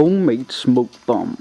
homemade smoke bomb.